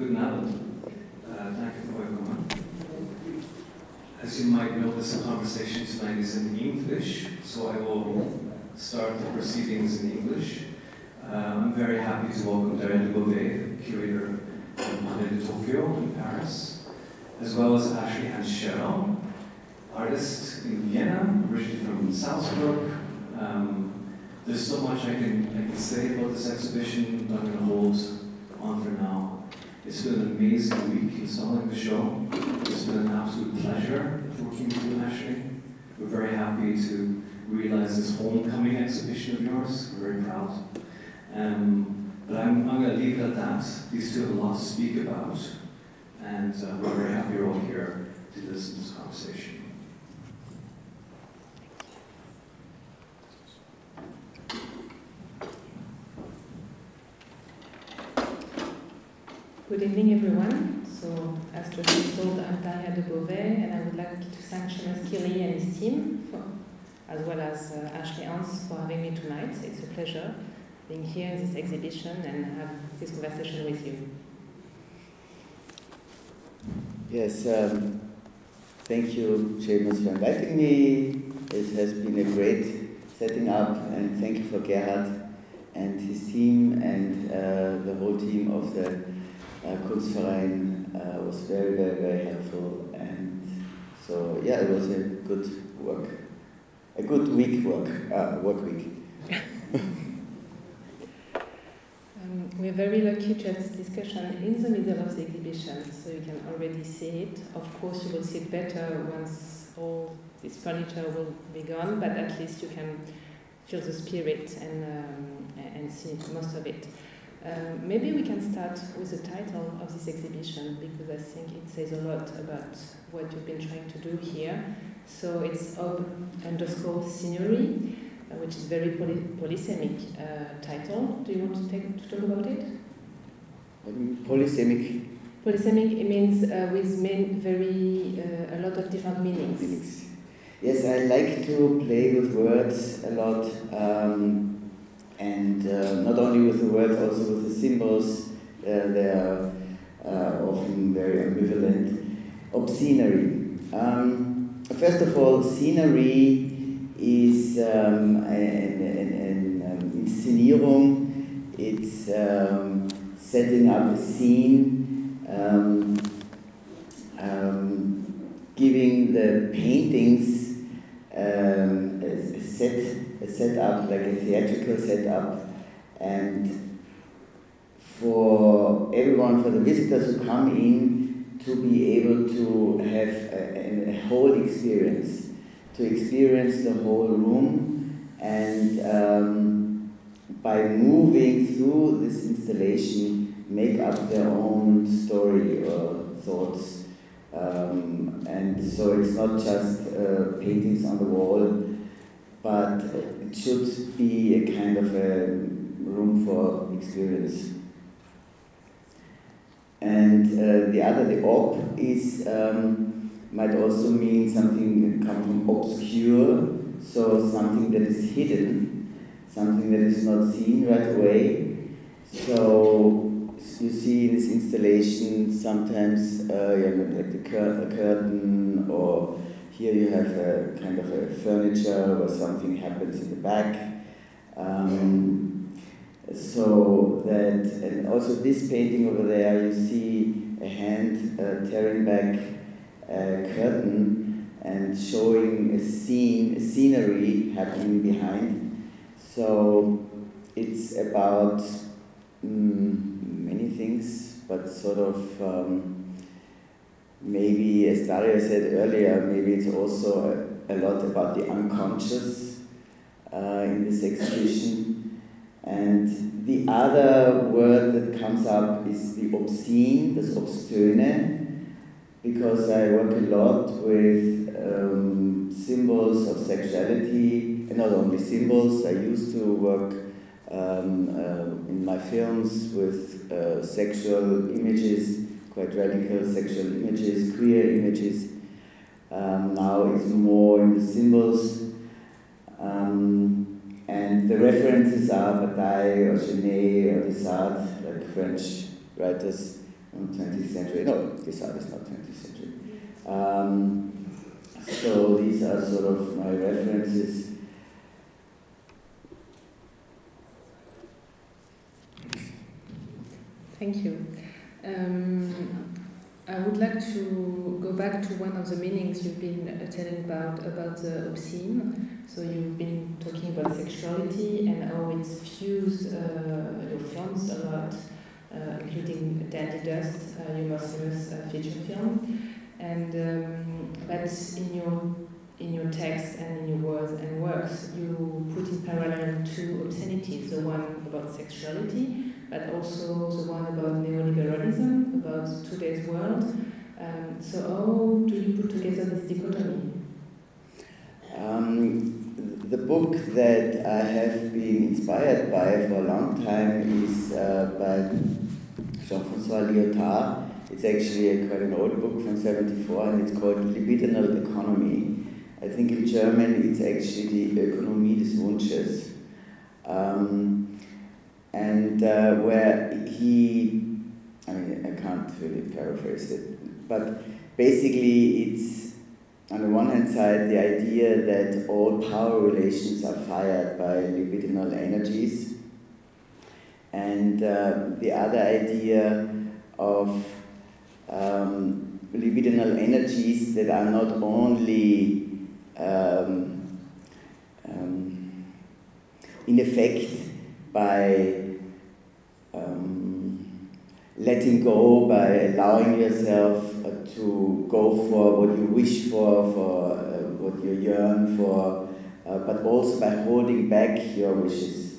Guten Abend. Danke für eure Kommen. As you might notice, the conversation tonight is in English, so I will start the proceedings in English. I'm very happy to welcome Daria de Beauvais, the curator of Palais de Tokyo in Paris, as well as Ashley Hans Scheirl, artist in Vienna, originally from Salzburg. There's so much I can say about this exhibition, I'm not going to hold on for now. It's been an amazing week installing the show. It's been an absolute pleasure working with you, Ashley. We're very happy to realize this homecoming exhibition of yours. We're very proud. But I'm going to leave it at that. These two have a lot to speak about, and we're very happy you're all here to listen to this conversation. Good evening, everyone. So, as just told, I'm Daria de Beauvais, and I would like to thank Seamus Kealy and his team, as well as Ashley Hans, for having me tonight. It's a pleasure being here in this exhibition and have this conversation with you. Yes, thank you, Seamus, for inviting me. It has been a great setting up, and thank you for Gerhard and his team and the whole team of the Kunstverein was very, very, very helpful, and so yeah, it was a good work, a good week work week. We're very lucky to have this discussion in the middle of the exhibition, so you can already see it. Of course, you will see it better once all this furniture will be gone, but at least you can feel the spirit and see most of it. Maybe we can start with the title of this exhibition, because I think it says a lot about what you've been trying to do here. So it's ob_scenery, which is very polysemic title. Do you want to talk about it? Polysemic. Polysemic, it means a lot of different meanings. Yes, I like to play with words a lot. And not only with the words, also with the symbols, they are often very ambivalent. Ob_scenery. First of all, scenery is an inszenierung. It's setting up a scene, giving the paintings a set up, like a theatrical setup, and for everyone, for the visitors who come in, to be able to have a whole experience, to experience the whole room, and by moving through this installation, make up their own story or thoughts. And so it's not just paintings on the wall, but it should be a kind of a room for experience. And the ob is, might also mean something that comes from obscure, so something that is hidden, something that is not seen right away. So you see in this installation sometimes like the curtain, or here you have a kind of a furniture where something happens in the back. So that, and also this painting over there, you see a hand tearing back a curtain and showing a scene, a scenery happening behind. So it's about many things, but sort of maybe, as Daria said earlier, maybe it's also a lot about the unconscious in this exhibition. And the other word that comes up is the obscene, das Obszöne, because I work a lot with symbols of sexuality, and not only symbols. I used to work in my films with sexual images, quite radical sexual images, queer images. Now it's more in the symbols. And the references are Bataille or Genet or de Sade, like French writers. in 20th century. No, De Sade is not 20th century. So these are sort of my references. Thank you. I would like to go back to one of the meanings you've been telling about the obscene. So you've been talking about sexuality and how it's fused your films a lot, including Dandy Dust, your most famous feature film. And but in your text and in your words and works, you put in parallel two obscenities: the one about sexuality, but also the one about neoliberalism, about today's world. So how do you put together this dichotomy? The book that I have been inspired by for a long time is by Jean Francois Lyotard. It's actually quite an old book from '74, and it's called Libidinal Economy. I think in German it's actually Die Ökonomie des Wunsches. And where he, I mean, I can't really paraphrase it, but basically it's, on the one hand side, the idea that all power relations are fired by libidinal energies, and the other idea of libidinal energies that are not only in effect by letting go, by allowing yourself to go for what you wish for what you yearn for, but also by holding back your wishes.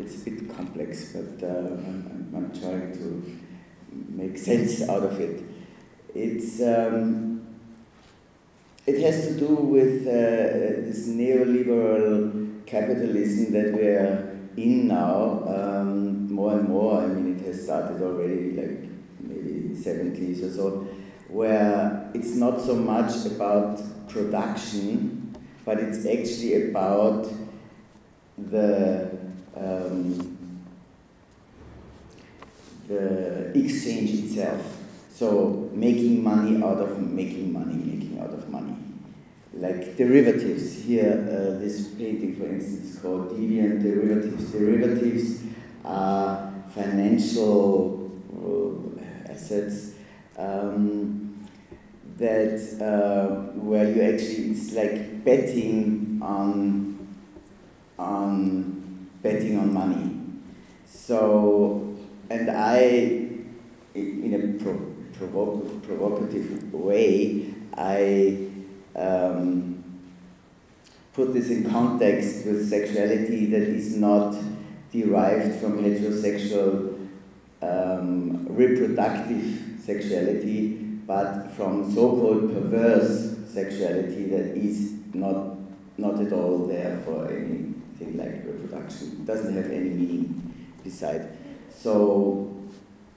It's a bit complex, but I'm trying to make sense out of it. It's it has to do with this neoliberal capitalism that we are in now, more and more. I mean, it has started already, like maybe 70s or so, where it's not so much about production, but it's actually about the exchange itself. So making money out of making out of money. Like derivatives. Here, this painting, for instance, is called Deviant Derivatives. Derivatives are financial assets that where you actually, it's like betting on money. So, and I, in a provocative way, I put this in context with sexuality that is not derived from heterosexual reproductive sexuality, but from so-called perverse sexuality that is not at all there for anything like reproduction. It doesn't have any meaning beside. So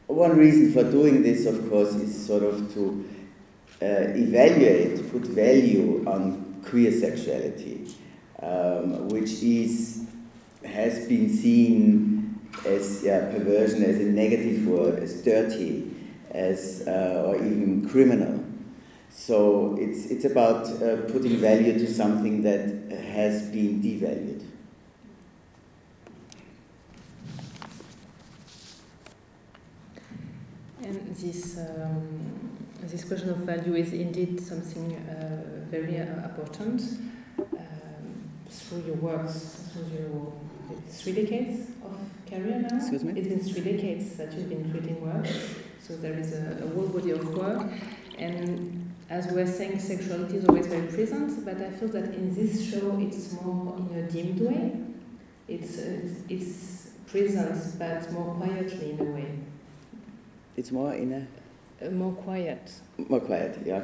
one reason for doing this, of course, is sort of to put value on queer sexuality, which has been seen as perversion, as a negative word, as dirty, as or even criminal. So it's about putting value to something that has been devalued. And this question of value is indeed something very important through your works, through your 3 decades of career now. Excuse me? It's been 3 decades that you've been creating work, so there is a whole body of work. And as we were saying, sexuality is always very present, but I feel that in this show it's more in a dimmed way. It's present, but more quietly in a way. It's more in a... more quiet. More quiet, yeah.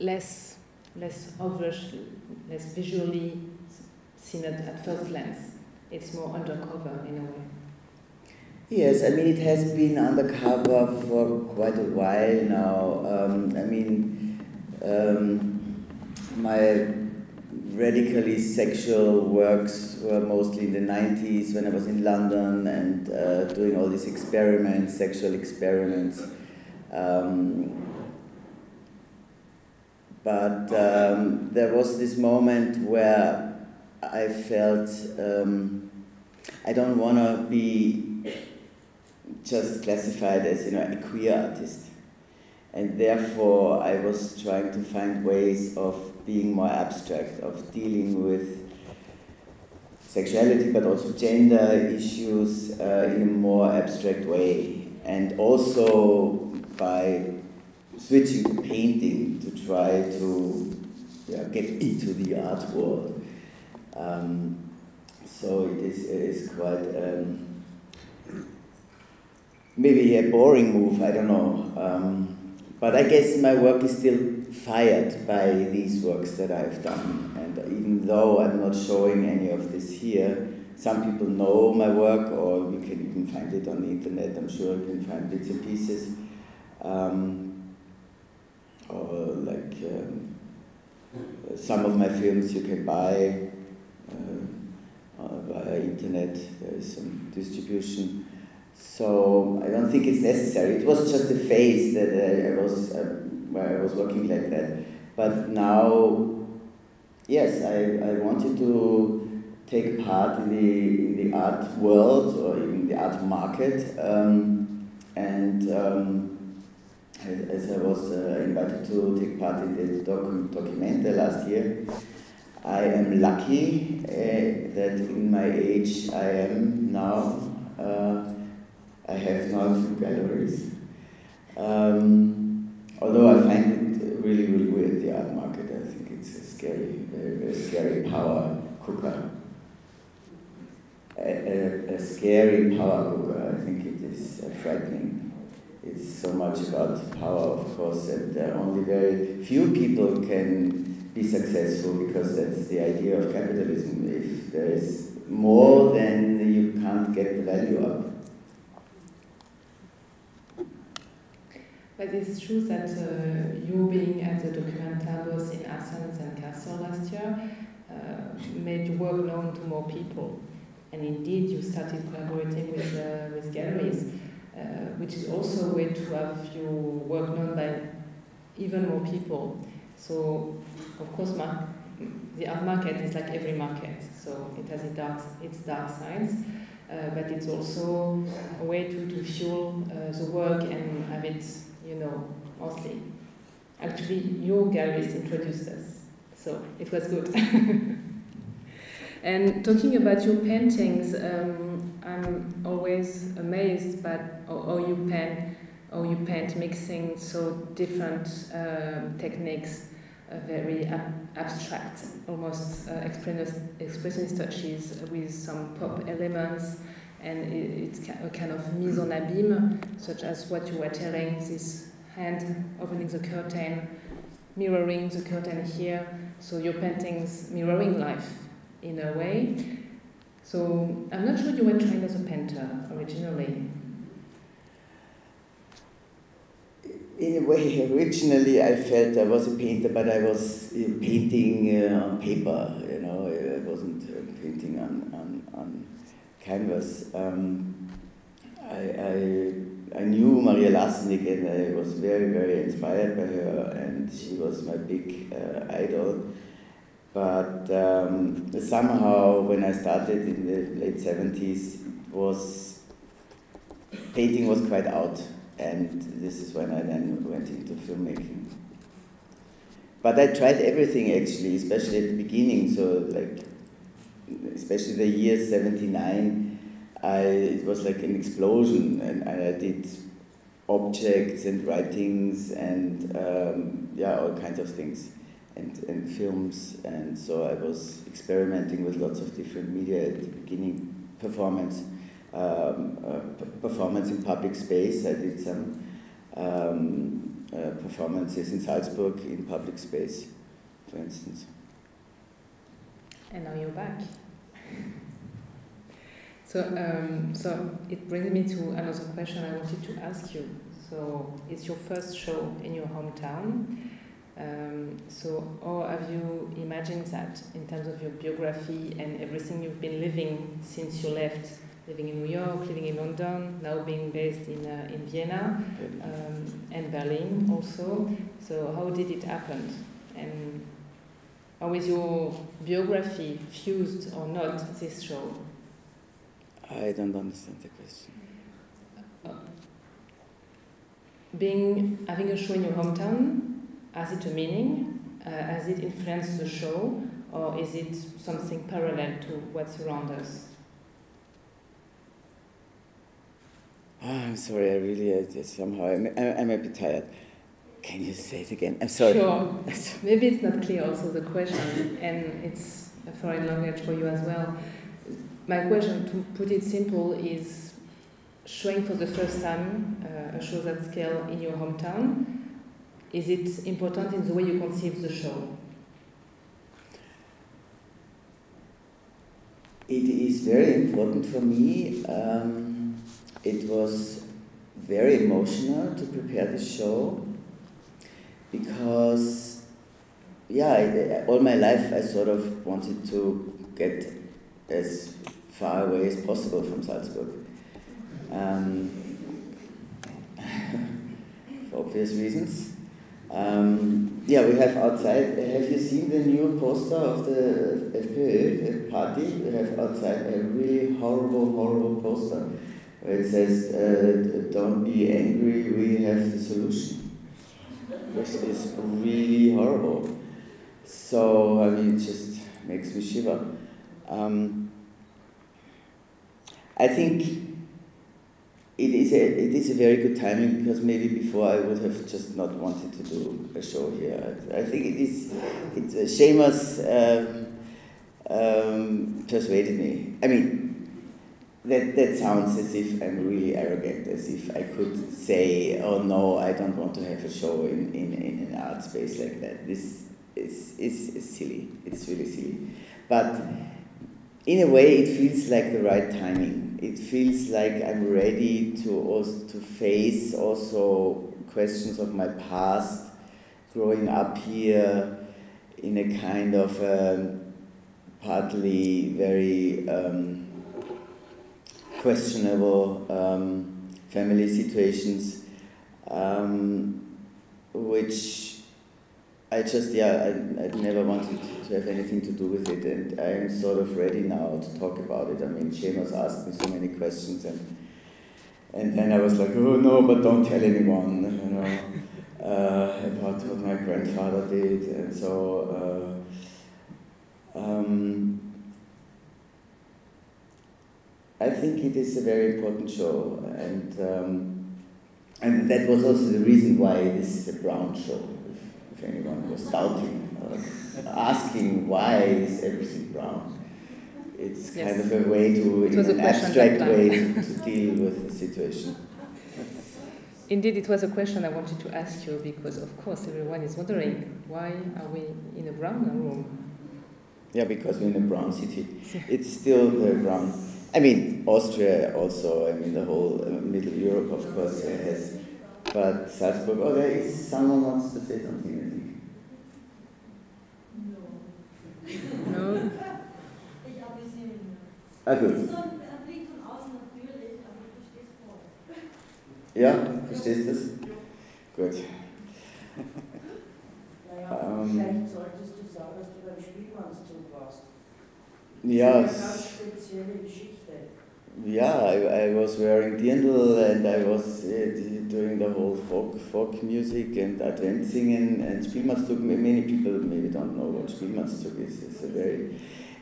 Less obvious, less visually seen at first glance. It's more undercover in a way. Yes, I mean, it has been undercover for quite a while now. I mean, my radically sexual works were mostly in the 90s when I was in London and doing all these experiments, sexual experiments. But there was this moment where I felt I don't want to be just classified as, you know, a queer artist. And therefore, I was trying to find ways of being more abstract, of dealing with sexuality, but also gender issues in a more abstract way. And also by switching to painting to try to get into the art world. So it is quite maybe a boring move, I don't know. But I guess my work is still fired by these works that I've done. And even though I'm not showing any of this here, some people know my work, or you can even find it on the internet. I'm sure you can find bits and pieces. Or like some of my films you can buy via internet. There is some distribution. So I don't think it's necessary. It was just a phase that where I was working like that. But now, yes, I wanted to take part in the art world or even the art market. As I was invited to take part in the Documenta last year, I am lucky that in my age I am now. I have now two galleries. Although I find it really, really weird, the art market. I think it's a scary, very, very scary power cooker. A scary power cooker. I think it is frightening. It's so much about power, of course, and only very few people can be successful because that's the idea of capitalism. If there is more, then you can't get the value up. But it's true that you being at the Documentados in Athens and Kassel last year made your work known to more people. And indeed, you started collaborating with galleries. Which is also a way to have your work known by even more people. So, of course, the art market is like every market, so it has its dark sides, but it's also a way to fuel the work and have it, you know, mostly. Actually, your galleries introduced us, so it was good. And talking about your paintings, I'm always amazed by how you paint, mixing so different techniques, very abstract, almost expressionist touches with some pop elements, and it's a kind of mise en abîme, such as what you were telling, this hand opening the curtain, mirroring the curtain here, so your paintings mirroring life in a way. So, I'm not sure you were trained as a painter originally. In a way, originally I felt I was a painter, but I was painting on paper, you know, I wasn't painting on canvas. I knew Maria Lasnig and I was very, very inspired by her, and she was my big idol. But somehow, when I started in the late 70s, painting was quite out, and this is when I then went into filmmaking. But I tried everything actually, especially at the beginning. So, like, especially the year 79, it was like an explosion, and I did objects and writings and all kinds of things. And films, and so I was experimenting with lots of different media at the beginning. Performance in public space. I did some performances in Salzburg in public space, for instance. And now you're back. So, so it brings me to another question I wanted to ask you. So, it's your first show in your hometown. So how have you imagined that in terms of your biography and everything you've been living since you left, living in New York, living in London, now being based in Vienna and Berlin also. So how did it happen? And how is your biography fused or not this show? I don't understand the question. Having a show in your hometown, has it a meaning? Has it influenced the show? Or is it something parallel to what's around us? Oh, I'm sorry, I really, I'm a bit tired. Can you say it again? I'm sorry. Sure. Maybe it's not clear also the question, and it's a foreign language for you as well. My question, to put it simple, is showing for the first time a show that scale in your hometown, is it important in the way you conceive the show? It is very important for me. It was very emotional to prepare the show because, yeah, all my life I sort of wanted to get as far away as possible from Salzburg. For obvious reasons. Yeah, we have outside, have you seen the new poster of the FPÖ party? We have outside a really horrible, horrible poster. It says, don't be angry, we have the solution, which is really horrible. So, I mean, it just makes me shiver. I think it is a very good timing, because maybe before I would have just not wanted to do a show here. I think it's Seamus persuaded me. I mean, that sounds as if I'm really arrogant, as if I could say, oh no, I don't want to have a show in an art space like that. This is silly. It's really silly. But in a way, it feels like the right timing. It feels like I'm ready to face also questions of my past, growing up here in a kind of partly very... questionable family situations, which I just, I never wanted to have anything to do with it, and I'm sort of ready now to talk about it. I mean, Seamus asked me so many questions, and then I was like, oh no, but don't tell anyone, you know, about what my grandfather did, and so, I think it is a very important show, and that was also the reason why this is a brown show. If anyone was doubting, or asking why is everything brown, it's kind of a way to, in an abstract way, to deal with the situation. Indeed, it was a question I wanted to ask you, because of course everyone is wondering, why are we in a brown room? Yeah, because we're in a brown city. It's still very brown. I mean, Austria also, I mean, the whole Middle Europe, of course, has. But Salzburg, oh, there is someone wants to say something, I think. No. No? Ah, gut. Ja, verstehst du das? Gut. Naja, vielleicht solltest du sagen, dass du beim Spielmannstück warst. Ja. Yeah, I was wearing dirndl, and I was doing the whole folk music and Advent singing and Spielmannstück. Many people maybe don't know what Spielmannstück is. It's a very,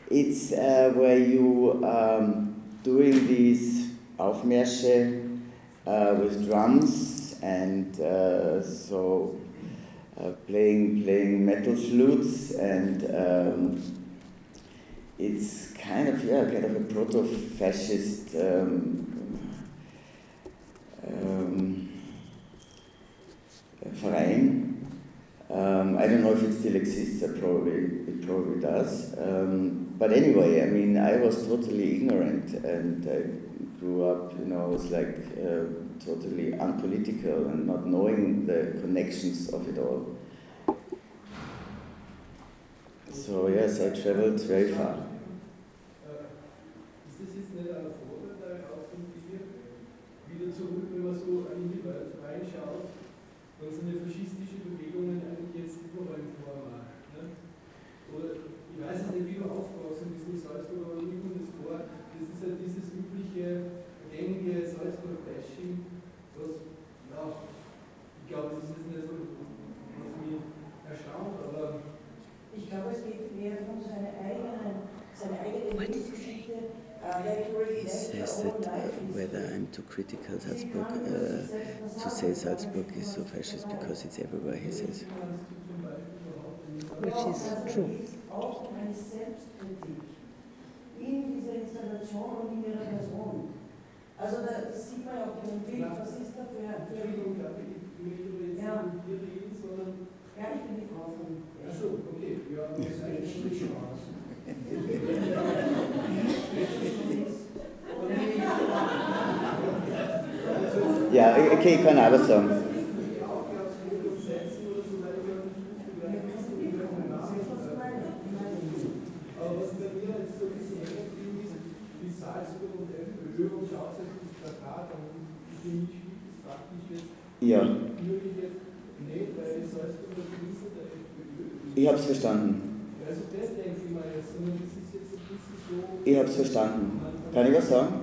it's where you doing these Aufmärsche with drums and so playing metal flutes and. It's kind of, yeah, kind of a proto-fascist Verein. I don't know if it still exists, it probably does. But anyway, I mean, I was totally ignorant, and I grew up, you know, I was like totally unpolitical and not knowing the connections of it all. So yes, I traveled very far. Critical Salzburg, to say Salzburg is so fascist because it's everywhere, he says. Which is true. Ja, okay, ich kann alles sagen. Ja. Ich hab's verstanden. Ich hab's verstanden. Kann ich was sagen?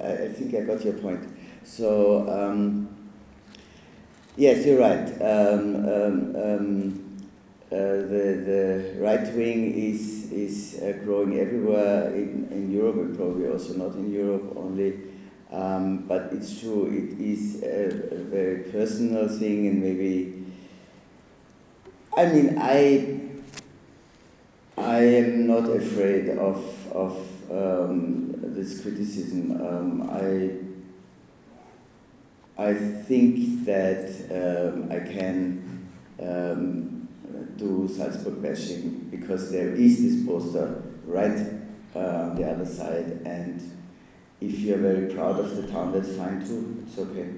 I think I got your point. So, yes, you're right. The right wing is growing everywhere in Europe, and probably also not in Europe only. But it's true, it is a very personal thing, and maybe, I mean, I am not afraid of this criticism. I think that I can do Salzburg bashing because there is this poster right on the other side, and if you're very proud of the town, that's fine too, it's okay.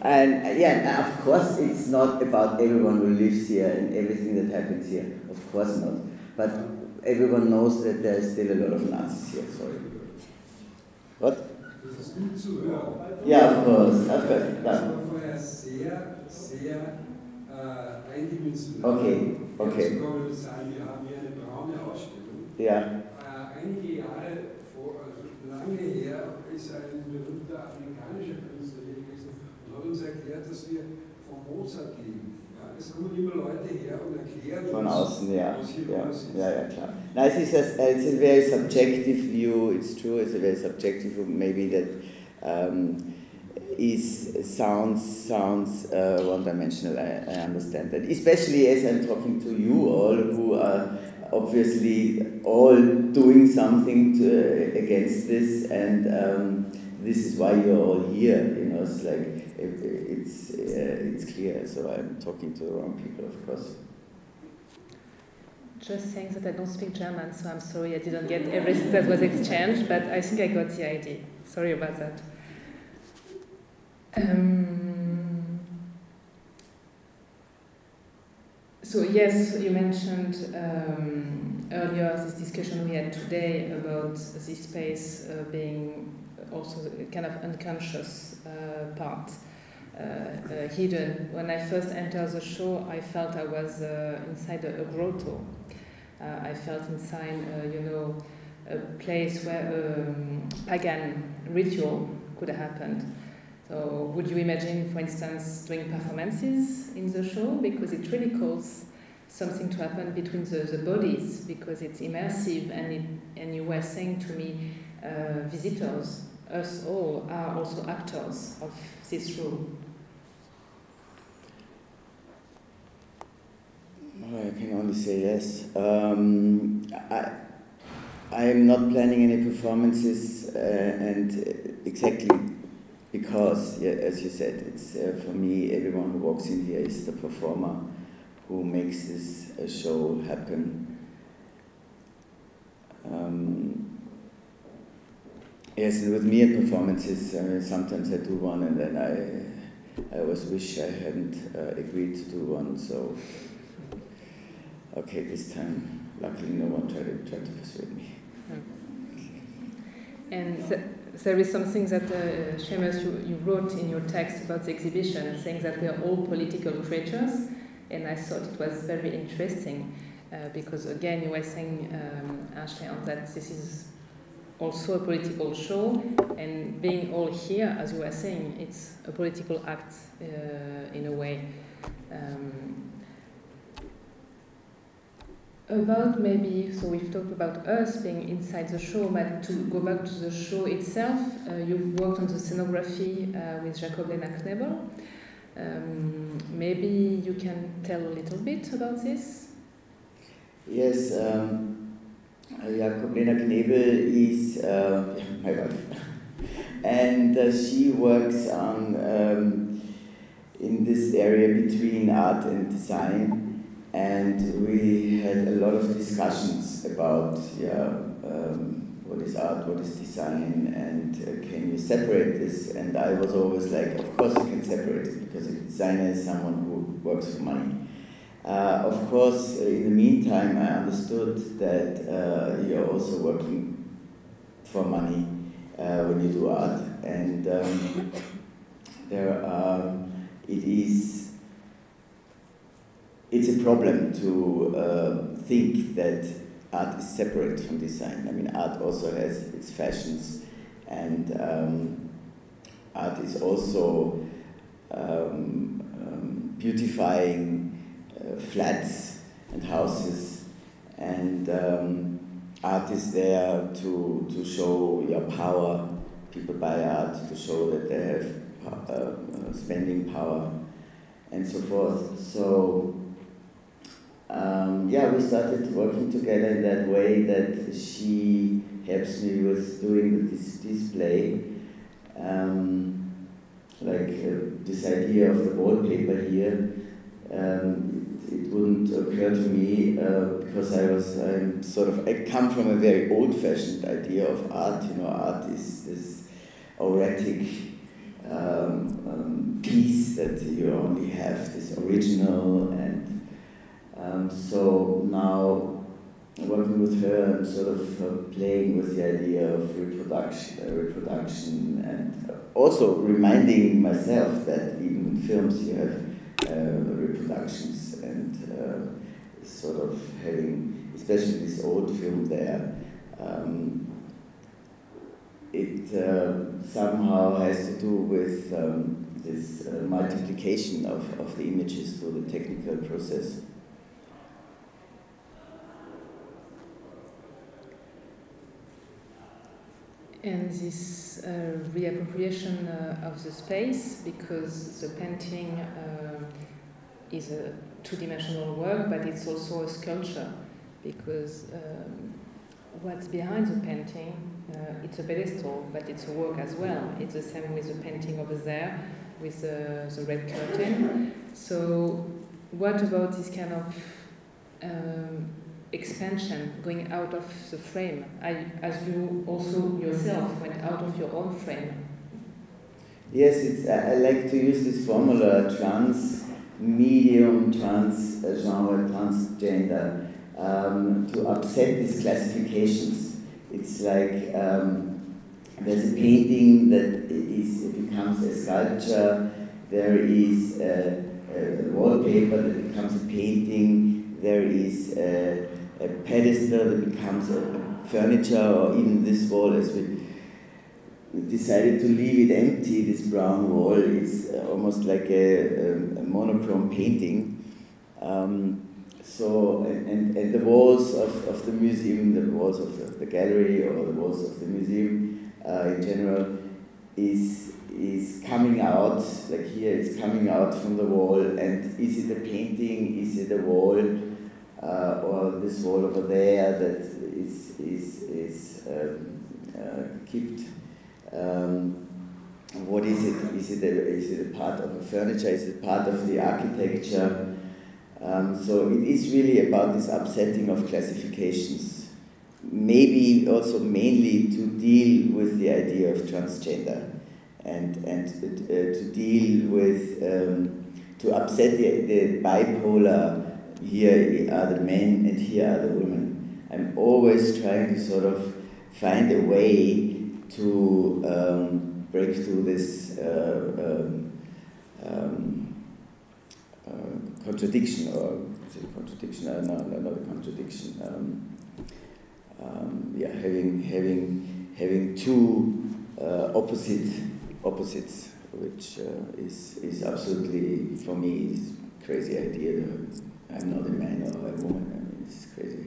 And yeah, of course it's not about everyone who lives here and everything that happens here, of course not. But everyone knows that there's still a lot of Nazis here, sorry. What? Das ist gut zu hören. Ja, of course. Das war vorher sehr eindimensional. Okay. Dazu kann man nur sagen, wir haben hier eine braune Ausstellung. Ja. Einige Jahre, lange her, ist ein berühmter amerikanischer Künstler hier gewesen und hat uns erklärt, dass wir von Mozart leben. Ja, es kommen immer Leute her und erklären von außen, ja. Ja, klar. No, it's a very subjective view, it's true, it's a very subjective view, maybe that sounds one-dimensional, I understand that. Especially as I'm talking to you all, who are obviously all doing something against this, and this is why you're all here, you know, it's like, it's clear, so I'm talking to the wrong people, of course. Just saying that I don't speak German, so I'm sorry I didn't get everything that was exchanged, but I think I got the idea. Sorry about that. So yes, you mentioned earlier this discussion we had today about this space being also a kind of unconscious part. Hidden. When I first entered the show, I felt I was inside a grotto. I felt inside, a place where pagan ritual could have happened. So, would you imagine, for instance, doing performances in the show? Because it really calls something to happen between the bodies, because it's immersive, and you were saying to me, visitors, us all, are also actors of this show. I can only say yes. I am not planning any performances, and exactly because, yeah, as you said, it's for me, everyone who walks in here is the performer who makes this show happen. Yes, and with me at performances, I mean, sometimes I do one, and then I always wish I hadn't agreed to do one, so Okay, this time, luckily no one tried to persuade me. And there is something that, Seamus, you wrote in your text about the exhibition, saying that we are all political creatures, and I thought it was very interesting, because again, you were saying, Ashley, that this is also a political show, and being all here, as you were saying, it's a political act in a way. About maybe, so we've talked about us being inside the show, but to go back to the show itself, you've worked on the scenography with Jacob Lena Knebel. Maybe you can tell a little bit about this? Yes, Jacob Lena Knebel is my wife, and she works on in this area between art and design. And we had a lot of discussions about what is art, what is design, and can you separate this? And I was always like, of course you can separate it, because a designer is someone who works for money. Of course, in the meantime, I understood that you're also working for money when you do art. And it's a problem to think that art is separate from design. I mean, art also has its fashions, and art is also beautifying flats and houses, and art is there to show your power. People buy art to show that they have spending power, and so forth. So. Yeah, we started working together in that way that she helps me with doing this display, like this idea of the wallpaper here. It wouldn't occur to me because I come from a very old-fashioned idea of art. You know, art is this erratic piece that you only have, this original and. So now, working with her, I'm sort of playing with the idea of reproduction, and also reminding myself that even in films you have reproductions, and sort of having, especially this old film there, it somehow has to do with this multiplication of the images through the technical process. And this reappropriation of the space, because the painting is a two-dimensional work, but it's also a sculpture, because what's behind the painting, it's a pedestal, but it's a work as well. It's the same with the painting over there, with the red curtain. So what about this kind of expansion, going out of the frame, as you also yourself went out of your own frame? Yes, I like to use this formula, trans medium, trans genre, transgender, to upset these classifications. It's like there's a painting that becomes a sculpture, there is a wallpaper that becomes a painting, there is a pedestal that becomes a furniture, or even this wall, as we decided to leave it empty, this brown wall. It's almost like a monochrome painting. And the walls of the museum, the walls of the gallery, or the walls of the museum in general, is coming out, like here it's coming out from the wall, and is it a painting, is it a wall? Or this wall over there that is kept. What is it? Is it a part of the furniture? Is it part of the architecture? So it is really about this upsetting of classifications. Maybe also mainly to deal with the idea of transgender, and to deal with to upset the bipolar here are the men and here are the women. I'm always trying to sort of find a way to break through this contradiction, or contradiction, not a contradiction. Having two opposites, which is absolutely, for me, is a crazy idea. I'm not a man or a woman. I mean, it's crazy.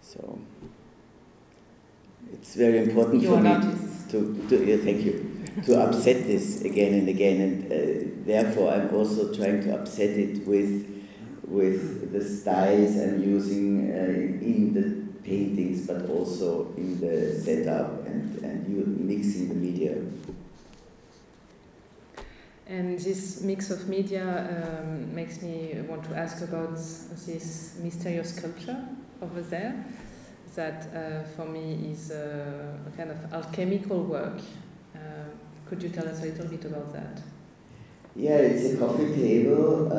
So it's very important for me to upset this again and again, and therefore I'm also trying to upset it with the styles I'm using in the paintings, but also in the setup and you mixing the media. And this mix of media makes me want to ask about this mysterious sculpture over there, that for me is a kind of alchemical work. Could you tell us a little bit about that? Yeah, it's a coffee table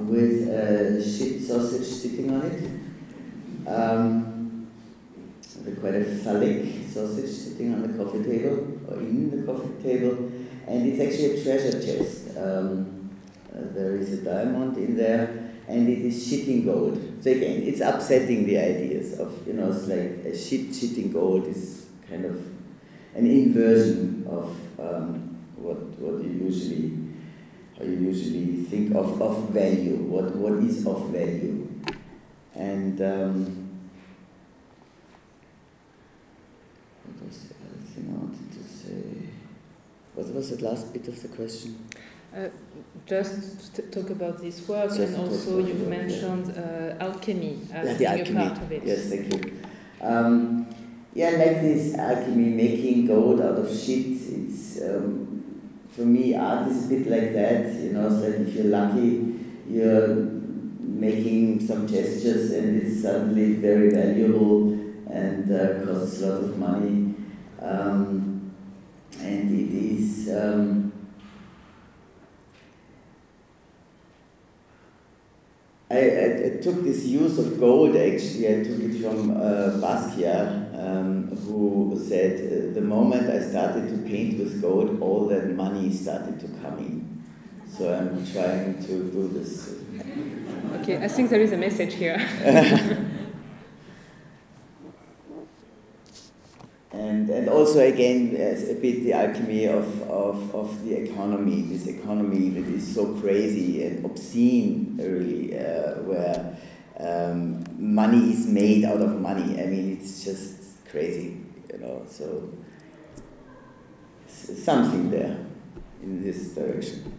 with a sheep sausage sitting on it. Quite a phallic sausage sitting on the coffee table, or in the coffee table, and it's actually a treasure chest. There is a diamond in there, and it is shitting gold. So again, it's upsetting the ideas of, you know, it's like a shitting gold is kind of an inversion of what you usually think of value. What is of value? And what was the other thing I wanted to say? What was the last bit of the question? Just talk about this work, just and also you mentioned alchemy as being a part of it. Yes, thank you. Yeah, like this alchemy, making gold out of shit. It's for me, art is a bit like that. You know, so if you're lucky, you're making some gestures and it's suddenly very valuable and costs a lot of money, and it is I took this use of gold, actually I took it from Basquiat, who said the moment I started to paint with gold, all that money started to come in. So I'm trying to do this. Okay, I think there is a message here. and also again, a bit the alchemy of the economy, this economy that is so crazy and obscene, really, where money is made out of money. I mean, it's just crazy, you know. So something there in this direction.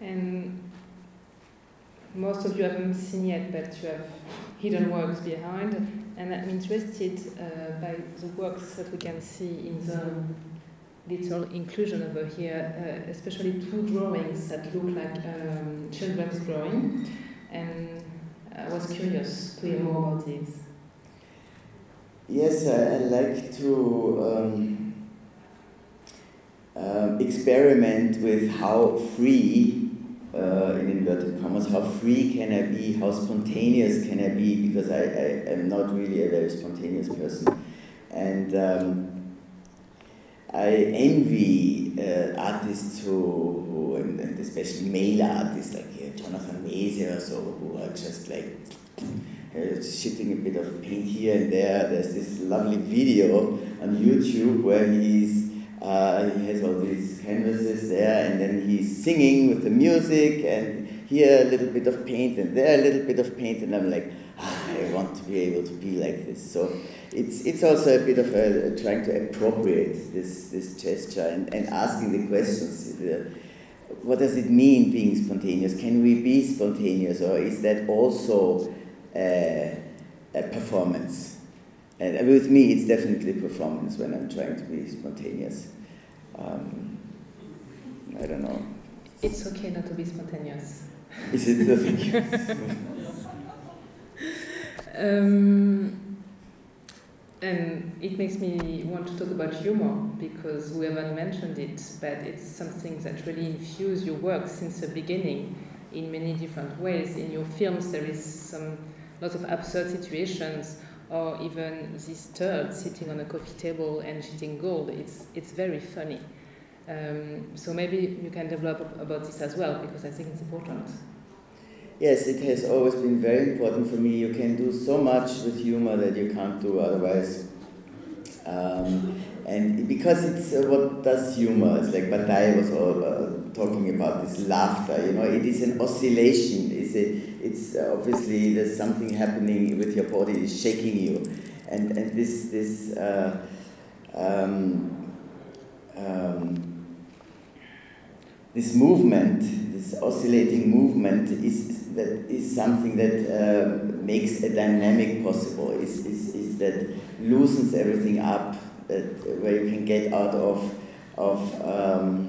And most of you haven't seen yet, but you have hidden works behind, and I'm interested by the works that we can see in the little inclusion over here, especially two drawings that look like children's drawing, and I was curious to hear more about these. Yes, I like to experiment with how free, in inverted commas, how free can I be, how spontaneous can I be, because I am not really a very spontaneous person. And I envy artists who, and especially male artists like Jonathan Mazier or so, who are just like shitting a bit of paint here and there. There's this lovely video on YouTube where he has all these canvases there, and then he's singing with the music, and here a little bit of paint and there a little bit of paint, and I'm like, I want to be able to be like this. So it's also a bit of a trying to appropriate this gesture and asking the questions. What does it mean being spontaneous? Can we be spontaneous, or is that also a performance? And with me, it's definitely performance when I'm trying to be spontaneous. I don't know. It's okay not to be spontaneous. Is it? And it makes me want to talk about humor, because we haven't mentioned it, but it's something that really infused your work since the beginning. in many different ways. In your films, there is some lots of absurd situations, or even this turd sitting on a coffee table and shitting gold. It's very funny. So maybe you can develop about this as well, because I think it's important. Yes, it has always been very important for me. You can do so much with humor that you can't do otherwise. And because it's what does humor, it's like Bataille was all talking about this laughter, you know, it is an oscillation, it's obviously there's something happening with your body, it's shaking you, and this movement, this oscillating movement is something that makes a dynamic possible, is that loosens everything up, that where you can get out of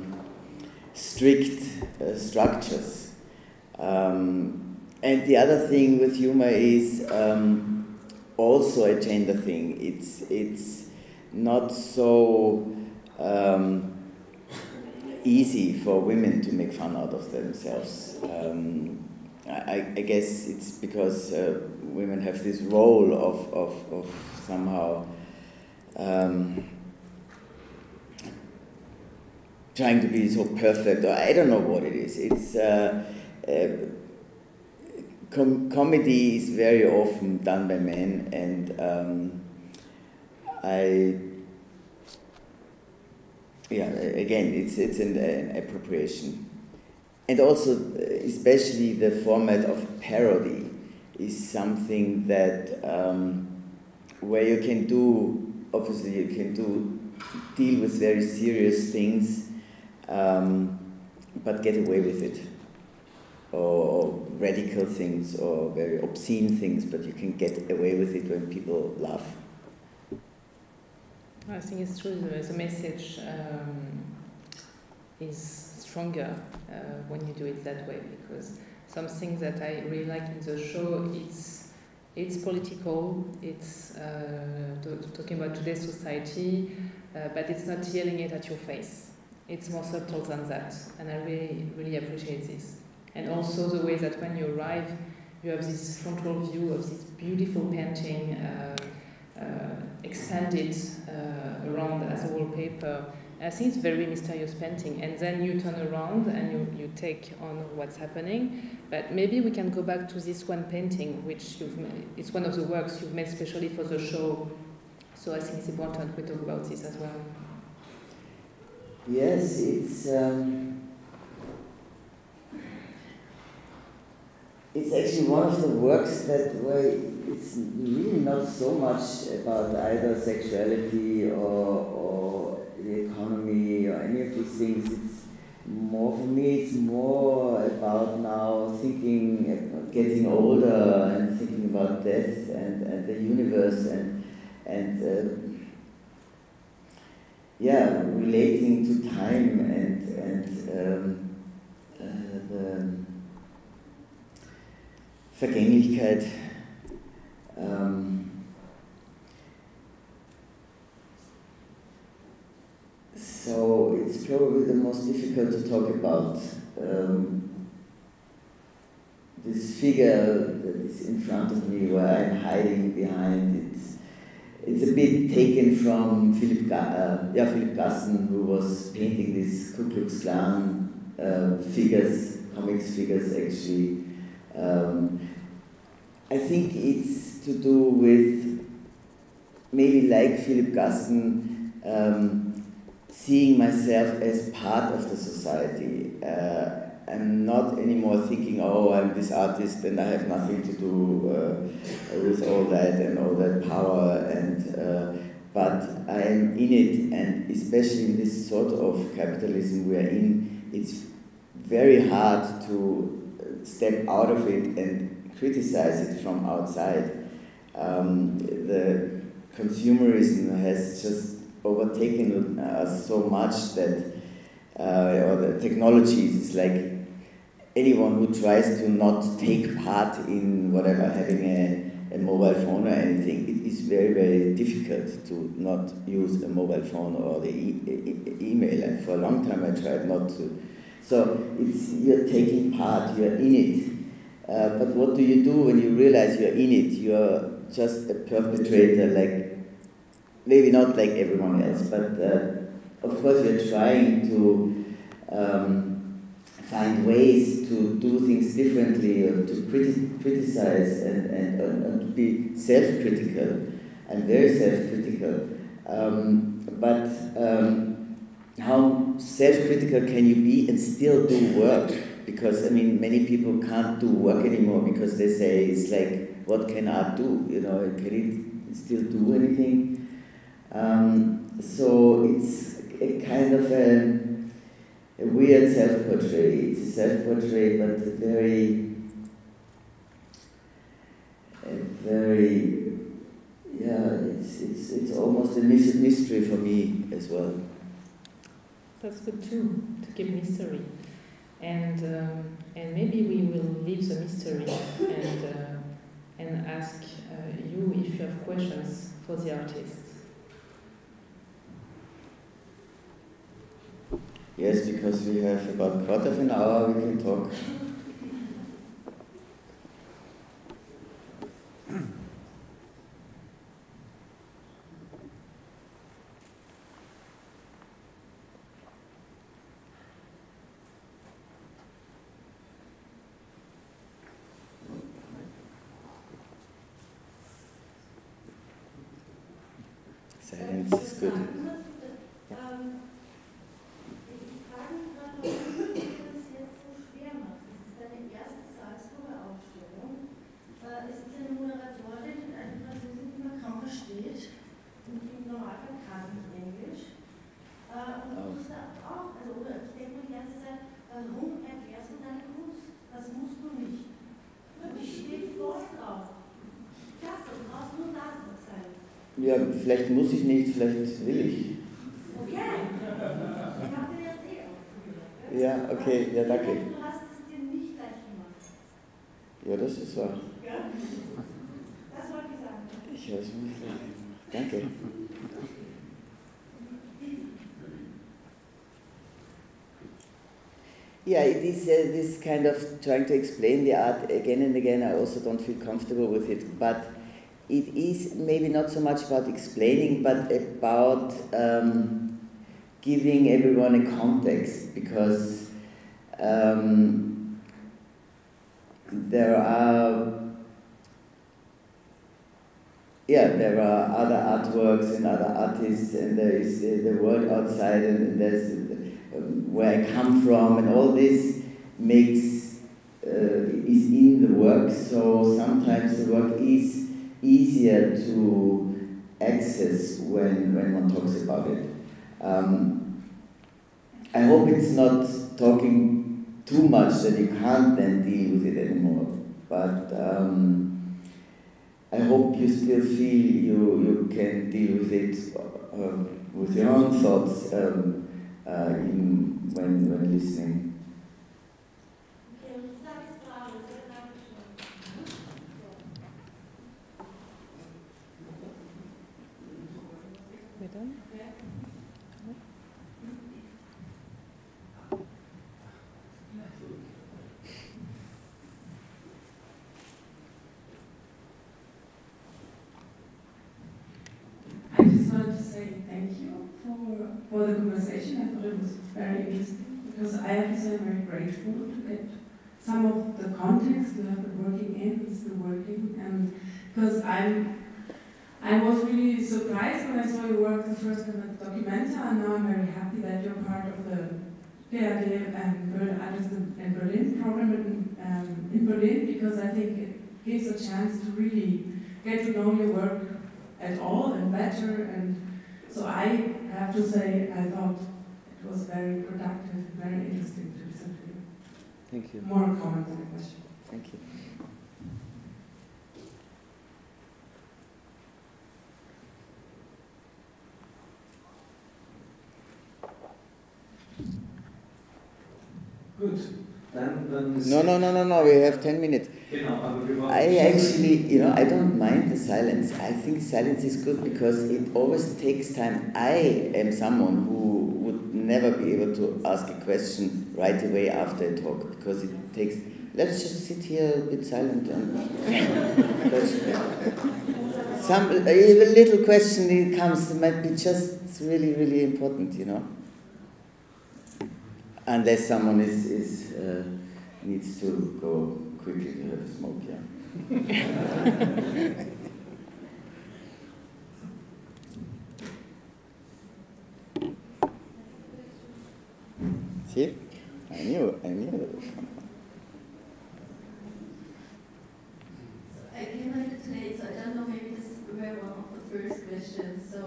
strict structures. And the other thing with humor is also a gender thing. It's not so easy for women to make fun out of themselves. I guess it's because women have this role of somehow trying to be so perfect, or I don't know what it is. It's comedy is very often done by men, and again, it's an appropriation, and also especially the format of parody is something that where you can do. Obviously, you can deal with very serious things, but get away with it, or radical things, or very obscene things, but you can get away with it when people laugh. I think it's true. The message is stronger when you do it that way, because something that I really like in the show is. It's political, it's talking about today's society, but it's not yelling it at your face. It's more subtle than that, and I really, really appreciate this. And also the way that when you arrive, you have this frontal view of this beautiful painting expanded around as a wallpaper. I think it's a very mysterious painting, and then you turn around and you take on what's happening. But maybe we can go back to this one painting, which you've made. It's one of the works you've made specially for the show. So I think it's important we talk about this as well. Yes, it's actually one of the works that where it's really not so much about either sexuality or the economy or any of these things. It's more, for me, it's more about now thinking, getting older and thinking about death and the universe and relating to time and the Vergänglichkeit. So it's probably the most difficult to talk about, this figure that is in front of me where I'm hiding behind. It's a bit taken from Philip Gassen, who was painting these Ku Klux Klan figures, comics figures actually. I think it's to do with, maybe like Philip Gassen, seeing myself as part of the society. I'm not anymore thinking, oh, I'm this artist and I have nothing to do with all that and all that power, but I am in it, and especially in this sort of capitalism we are in, it's very hard to step out of it and criticize it from outside. The consumerism has just overtaken us so much that, or the technologies, is like anyone who tries to not take part in whatever, having a mobile phone or anything, it is very, very difficult to not use a mobile phone or the email. And for a long time I tried not to So it's, you're taking part, you're in it. But what do you do when you realize you're in it? You're just a perpetrator, like, maybe not like everyone else, but of course you're trying to find ways to do things differently, or to criticize and to be self-critical. I'm very self-critical. How self-critical can you be and still do work? Because, I mean, many people can't do work anymore because they say, it's like, what can art do? You know, can it still do anything? So it's a kind of a weird self-portrait. It's a self-portrait, but a very, yeah, it's almost a mystery for me as well. That's good too, to keep mystery, and maybe we will leave the mystery and ask you if you have questions for the artists. Yes, because we have about a quarter of an hour we can talk. Silence is good. Ja, vielleicht muss ich nicht, vielleicht will ich. Okay. Ja, okay, ja, danke. Du hast es dir nicht gleich gemacht. Ja, das ist wahr. Ja? Das wollte ich sagen. Ich habe es nicht gleich gemacht. Danke. Yeah, it is this kind of trying to explain the art again and again. I also don't feel comfortable with it, but it is maybe not so much about explaining, but about giving everyone a context, because there are other artworks and other artists, and there is the world outside, and there's where I come from, and all this is in the work. So sometimes the work is easier to access when one talks about it. I hope it's not talking too much that you can't then deal with it anymore, but I hope you still feel you can deal with it with your own thoughts when listening. I just wanted to say thank you for the conversation. I thought it was very interesting, because I have to say I'm very grateful to get some of the context you have been working in, is still working, and because I was really surprised when I saw your work the first time at Documenta, and now I'm very happy that you're part of the PAD and Artists in Berlin program in Berlin, because I think it gives a chance to really get to know your work at all and better. And so I have to say, I thought it was very productive and very interesting to listen to you. Thank you. More comments and questions. Thank you. Gut, dann... No, we have 10 minutes. Genau, aber wir waren... I actually, I don't mind the silence. I think silence is good because it always takes time. I am someone who would never be able to ask a question right away after a talk because it takes, let's just sit here a bit silent and a little question that comes, it might be just really, really important, Unless someone is needs to go quickly to have a smoke, yeah. See? I knew that would come. So I came like today, so I don't know, maybe this were one of the first questions. So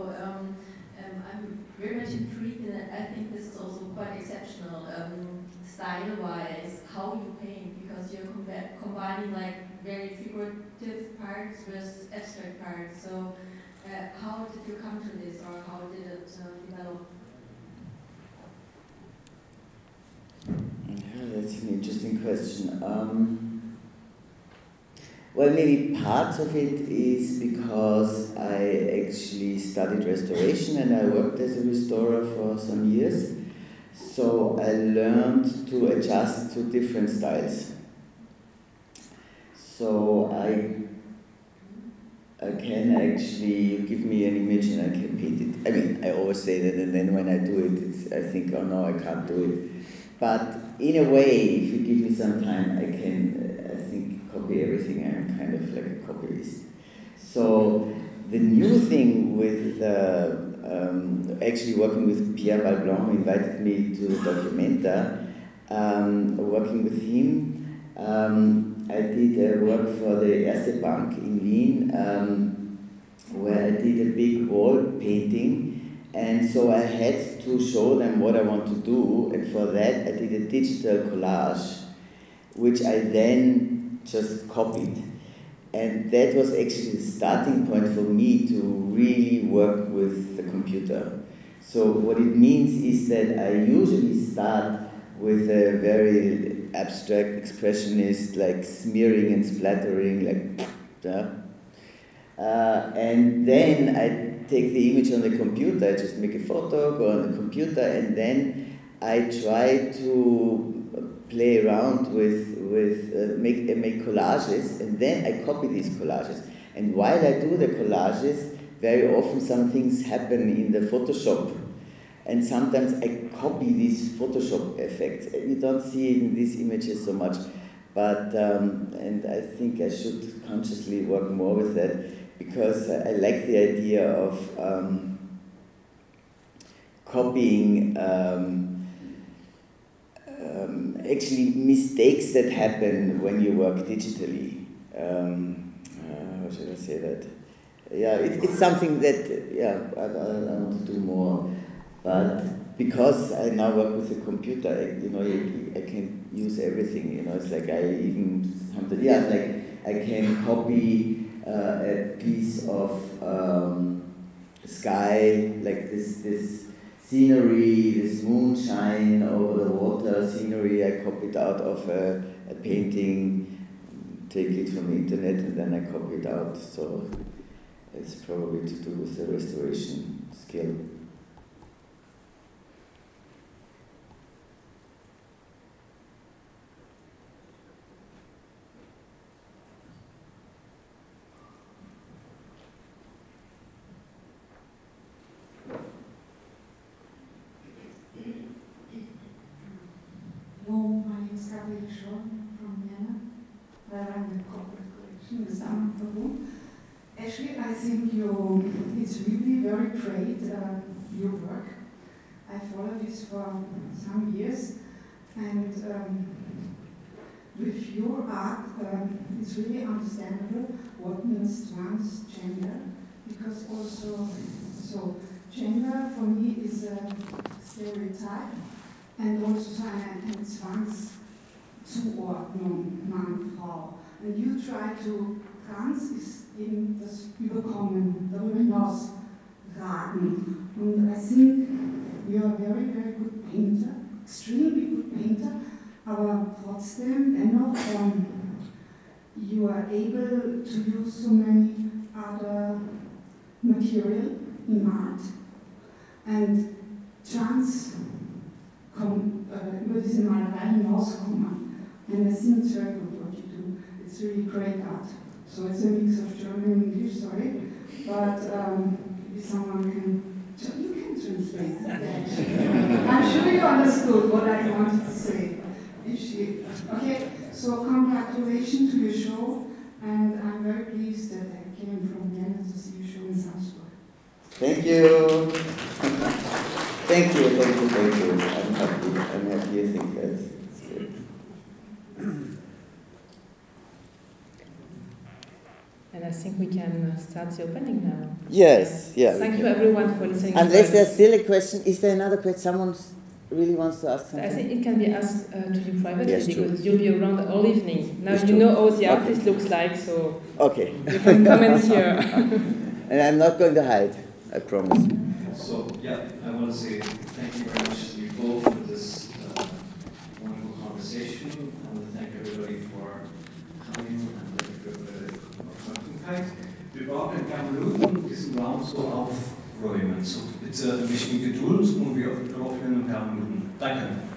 I'm very much intrigued, and I think this is also quite exceptional, style-wise, how you paint, because you're combining like very figurative parts with abstract parts. So how did you come to this, or how did it develop? Yeah, that's an interesting question. Well, maybe part of it is because I actually studied restoration and I worked as a restorer for some years. So I learned to adjust to different styles. So I can actually, you give me an image and I can paint it. I mean, I always say that, and then when I do it, it's, I think, oh no, I can't do it. But in a way, if you give me some time, I can, I think, copy everything. I'm kind of like a copyist. So the new thing with actually working with Pierre Valblanc, who invited me to Documenta, working with him, I did a work for the Erste Bank in Wien, where I did a big wall painting, and so I had to show them what I want to do, and for that I did a digital collage, which I then just copied. And that was actually the starting point for me to really work with the computer. So what it means is that I usually start with a very abstract expressionist, like smearing and splattering, like and then I take the image on the computer, I just make a photo, go on the computer, and then I try to play around make collages, and then I copy these collages. And while I do the collages, very often some things happen in the Photoshop, and sometimes I copy these Photoshop effects. You don't see it in these images so much, but and I think I should consciously work more with that, because I like the idea of copying actually mistakes that happen when you work digitally. How should I say that? Yeah, it's something that, yeah, I want to do more. But because I now work with a computer, I can use everything, It's like I even, I can copy a piece of sky, like this scenery, this moonshine over the water, scenery I copied out of a painting, take it from the internet and then I copy it out. So it's probably to do with the restoration skill. Actually, I think it's really very great, your work. I followed this for some years, and with your art, it's really understandable what means transgender, because also, so gender for me is a stereotype, and also eine Zwangszuordnung, Mann, Frau. And you try to, trans ist eben das Überkommen, darüber hinaus ragen. Und I think you are a very, very good painter, extremely good painter, aber trotzdem dennoch you are able to use so many other material in art. And chance über diese Malerei hinauskommen. And I think it's very good what you do. It's really great art. So it's a mix of German and English, sorry. But if someone can, you can translate that. I'm sure you understood what I wanted to say. Okay, so congratulations to your show, and I'm very pleased that I came from Vienna to see your show in Salzburg. Thank you. Thank you, thank you, thank you. I'm happy, I think that's good. And I think we can start the opening now. Yes, yes. Thank you everyone for listening. Unless there's still a question, is there another question? Someone's really wants to ask something. I think it can be asked to you privately, yes, because you'll be around all evening. Now yes, you know how the artist looks like, so okay, you can comment here. And I'm not going to hide, I promise. So, yeah, I want to say thank you very much to you both for this wonderful conversation. I want to thank everybody for coming and für eure Aufmerksamkeit. Wir brauchen in paar Minuten diesen Raum so aufräumen. So bitte ein bisschen Geduld und wir öffnen in paar Minuten. Danke.